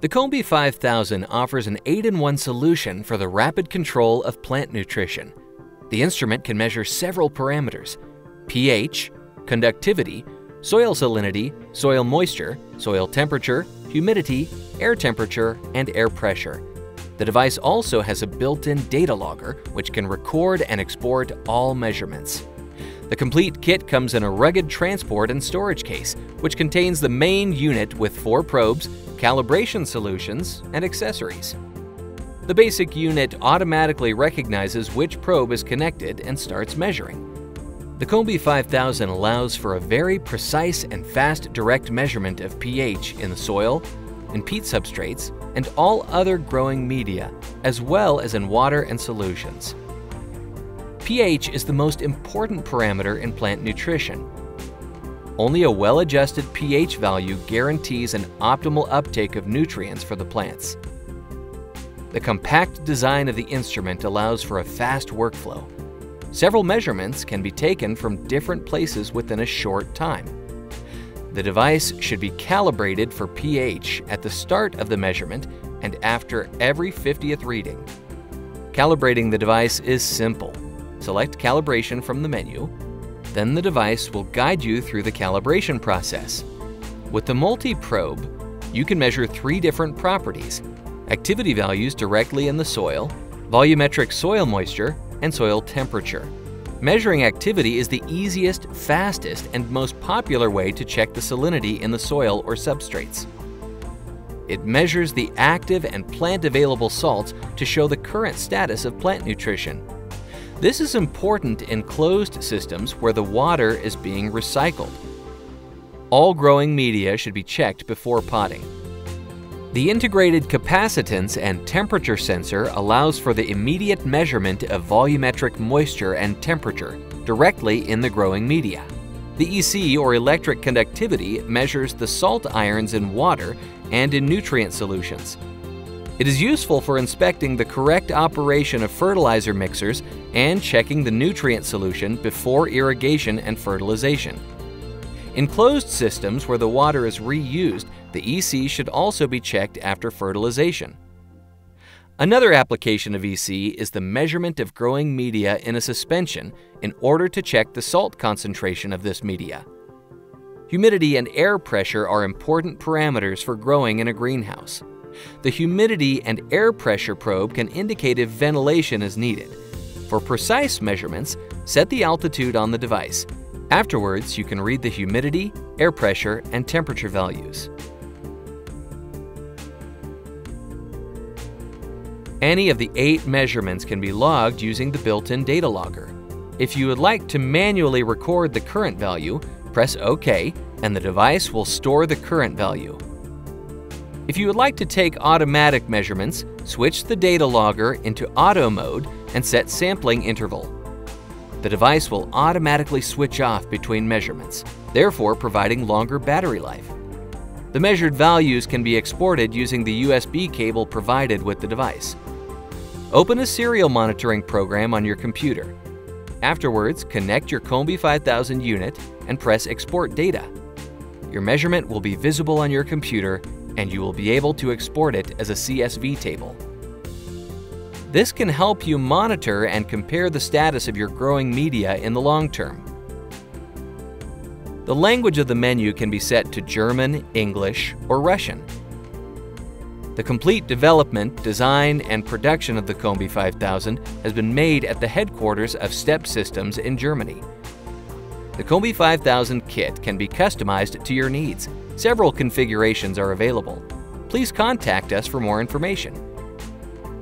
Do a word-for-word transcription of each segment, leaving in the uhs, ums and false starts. The Combi five thousand offers an eight in one solution for the rapid control of plant nutrition. The instrument can measure several parameters: pH, conductivity, soil salinity, soil moisture, soil temperature, humidity, air temperature, and air pressure. The device also has a built-in data logger which can record and export all measurements. The complete kit comes in a rugged transport and storage case, which contains the main unit with four probes, calibration solutions, and accessories. The basic unit automatically recognizes which probe is connected and starts measuring. The Combi five thousand allows for a very precise and fast direct measurement of pH in the soil, in peat substrates, and all other growing media, as well as in water and solutions. pH is the most important parameter in plant nutrition. Only a well-adjusted pH value guarantees an optimal uptake of nutrients for the plants. The compact design of the instrument allows for a fast workflow. Several measurements can be taken from different places within a short time. The device should be calibrated for pH at the start of the measurement and after every fiftieth reading. Calibrating the device is simple. Select calibration from the menu. Then the device will guide you through the calibration process. With the multi-probe, you can measure three different properties: activity values directly in the soil, volumetric soil moisture, and soil temperature. Measuring activity is the easiest, fastest, and most popular way to check the salinity in the soil or substrates. It measures the active and plant-available salts to show the current status of plant nutrition. This is important in closed systems where the water is being recycled. All growing media should be checked before potting. The integrated capacitance and temperature sensor allows for the immediate measurement of volumetric moisture and temperature directly in the growing media. The E C, or electric conductivity, measures the salt ions in water and in nutrient solutions. It is useful for inspecting the correct operation of fertilizer mixers and checking the nutrient solution before irrigation and fertilization. In closed systems where the water is reused, the E C should also be checked after fertilization. Another application of E C is the measurement of growing media in a suspension in order to check the salt concentration of this media. Humidity and air pressure are important parameters for growing in a greenhouse. The humidity and air pressure probe can indicate if ventilation is needed. For precise measurements, set the altitude on the device. Afterwards, you can read the humidity, air pressure, and temperature values. Any of the eight measurements can be logged using the built-in data logger. If you would like to manually record the current value, press OK, and the device will store the current value. If you would like to take automatic measurements, switch the data logger into auto mode and set sampling interval. The device will automatically switch off between measurements, therefore providing longer battery life. The measured values can be exported using the U S B cable provided with the device. Open a serial monitoring program on your computer. Afterwards, connect your Combi five thousand unit and press Export Data. Your measurement will be visible on your computer, and you will be able to export it as a C S V table. This can help you monitor and compare the status of your growing media in the long term. The language of the menu can be set to German, English, or Russian. The complete development, design, and production of the Combi five thousand has been made at the headquarters of STEP Systems in Germany. The Combi five thousand kit can be customized to your needs. Several configurations are available. Please contact us for more information.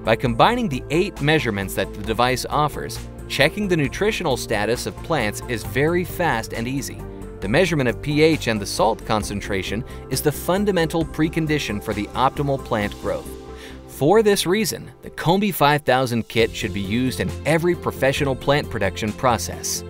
By combining the eight measurements that the device offers, checking the nutritional status of plants is very fast and easy. The measurement of pH and the salt concentration is the fundamental precondition for the optimal plant growth. For this reason, the Combi five thousand kit should be used in every professional plant production process.